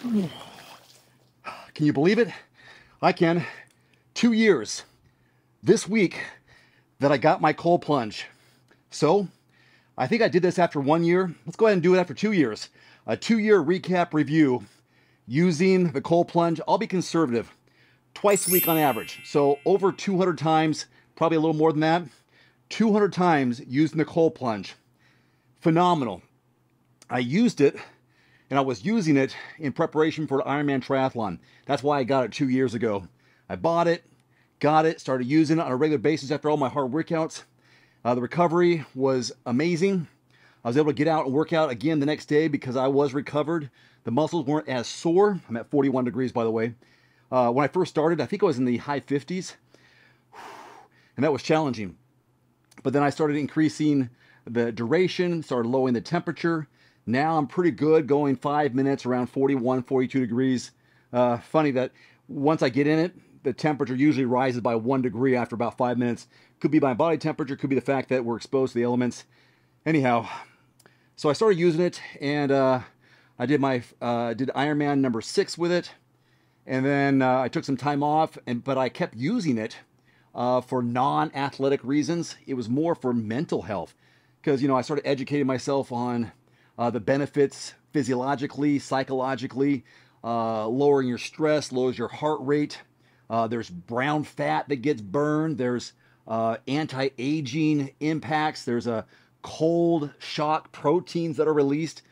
Can you believe it? I can. 2 years this week that I got my cold plunge. So I think I did this after 1 year. Let's go ahead and do it after 2 years. A 2-year recap review using the cold plunge. I'll be conservative. Twice a week on average. So over 200 times, probably a little more than that. 200 times using the cold plunge. Phenomenal. I used it, and I was using it in preparation for the Ironman triathlon. That's why I got it 2 years ago. I bought it, got it, started using it on a regular basis after all my hard workouts. The recovery was amazing. I was able to get out and work out again the next day because I was recovered. The muscles weren't as sore. I'm at 41 degrees, by the way. When I first started, I think I was in the high 50s, and that was challenging. But then I started increasing the duration, started lowering the temperature. Now I'm pretty good going 5 minutes around 41, 42 degrees. Funny that once I get in it, the temperature usually rises by 1 degree after about 5 minutes. Could be my body temperature, could be the fact that we're exposed to the elements. Anyhow, so I started using it, and I did my did Ironman number 6 with it. And then I took some time off, but I kept using it for non-athletic reasons. It was more for mental health because, you know, I started educating myself on the benefits physiologically, psychologically, lowering your stress, lowers your heart rate. There's brown fat that gets burned. There's anti-aging impacts. There's a cold shock proteins that are released.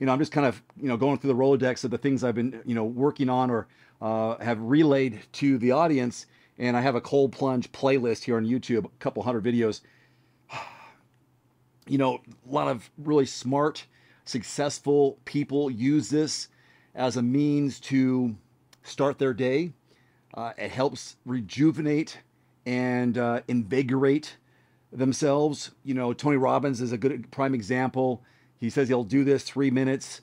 You know, I'm just kind of, you know, going through the Rolodex of the things I've been, you know, working on or have relayed to the audience. And I have a cold plunge playlist here on YouTube, a couple hundred videos. You know, a lot of really smart, successful people use this as a means to start their day. It helps rejuvenate and invigorate themselves. You know, Tony Robbins is a good prime example. He says he'll do this 3 minutes.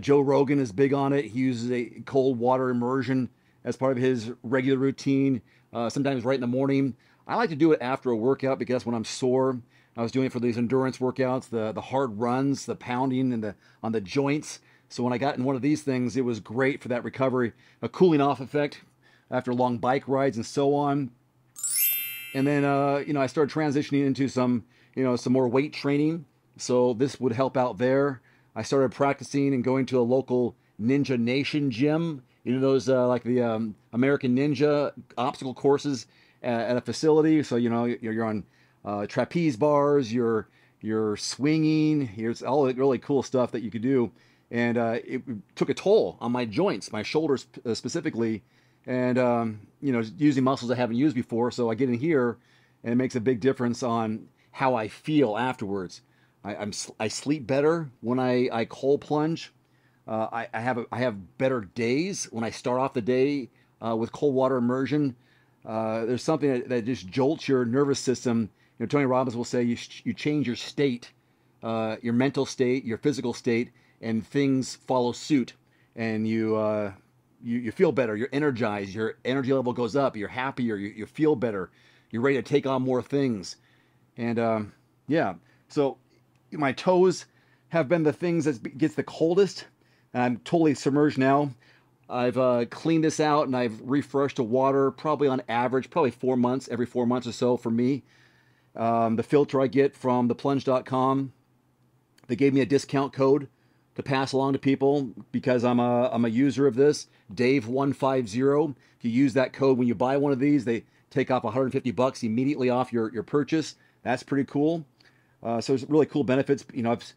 Joe Rogan is big on it. He uses a cold water immersion as part of his regular routine, sometimes right in the morning. I like to do it after a workout because that's when I'm sore. I was doing it for these endurance workouts, the hard runs, the pounding and on the joints. So when I got in one of these things, it was great for that recovery, a cooling off effect after long bike rides and so on. And then, you know, I started transitioning into some, you know, some more weight training. So this would help out there. I started practicing and going to a local Ninja Nation gym. You know, those like the American Ninja obstacle courses at a facility. So, you know, you're on trapeze bars, you're swinging, here's all the really cool stuff that you could do. And it took a toll on my joints, my shoulders specifically, and, you know, using muscles I haven't used before. So I get in here and it makes a big difference on how I feel afterwards. I sleep better when I cold plunge. I have better days when I start off the day with cold water immersion. There's something that just jolts your nervous system. You know, Tony Robbins will say you change your state, your mental state, your physical state, and things follow suit. And you feel better. You're energized. Your energy level goes up. You're happier. You feel better. You're ready to take on more things. And yeah, so. My toes have been the things that gets the coldest, and I'm totally submerged now. I've cleaned this out and I've refreshed the water probably on average, probably 4 months, every 4 months or so for me. The filter I get from theplunge.com, they gave me a discount code to pass along to people because I'm a user of this, Dave150. If you use that code when you buy one of these, they take off 150 bucks immediately off your purchase. That's pretty cool. So there's really cool benefits. You know, I've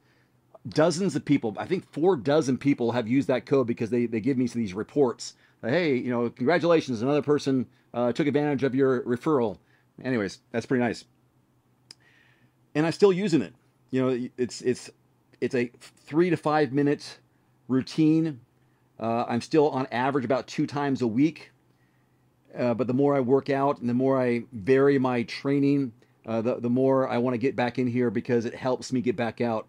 dozens of people, I think 4 dozen people have used that code because they give me these reports. Like, hey, you know, congratulations, another person took advantage of your referral. Anyways, that's pretty nice. And I'm still using it. You know, it's a 3 to 5 minute routine. I'm still on average about 2 times a week. But the more I work out and the more I vary my training, the more I want to get back in here because it helps me get back out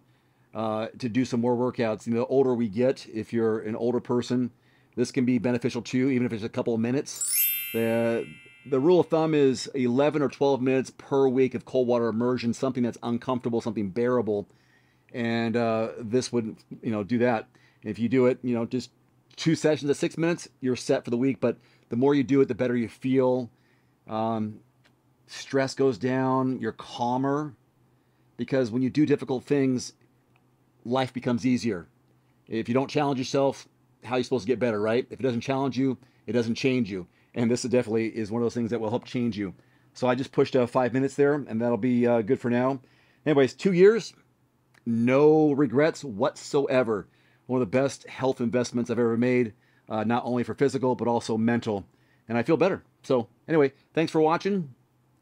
to do some more workouts. You know, the older we get, if you're an older person, this can be beneficial to you, even if it's a couple of minutes. The rule of thumb is 11 or 12 minutes per week of cold water immersion, something that's uncomfortable, something bearable. And this would, you know, do that. If you do it, you know, just two sessions at 6 minutes, you're set for the week. But the more you do it, the better you feel. Stress goes down, you're calmer. Because when you do difficult things, life becomes easier. If you don't challenge yourself, how are you supposed to get better, right? If it doesn't challenge you, it doesn't change you. And this definitely is one of those things that will help change you. So I just pushed 5 minutes there, and that'll be good for now. Anyways, 2 years, no regrets whatsoever. One of the best health investments I've ever made, not only for physical, but also mental. And I feel better. So anyway, thanks for watching.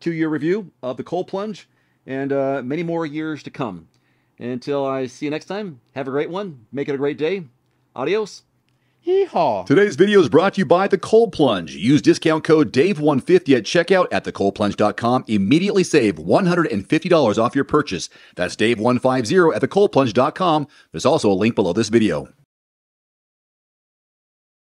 2-year review of the Cold Plunge, and many more years to come. Until I see you next time, have a great one. Make it a great day. Adios. Yeehaw. Today's video is brought to you by The Cold Plunge. Use discount code DAVE150 at checkout at thecoldplunge.com. Immediately save $150 off your purchase. That's Dave150 at thecoldplunge.com. There's also a link below this video.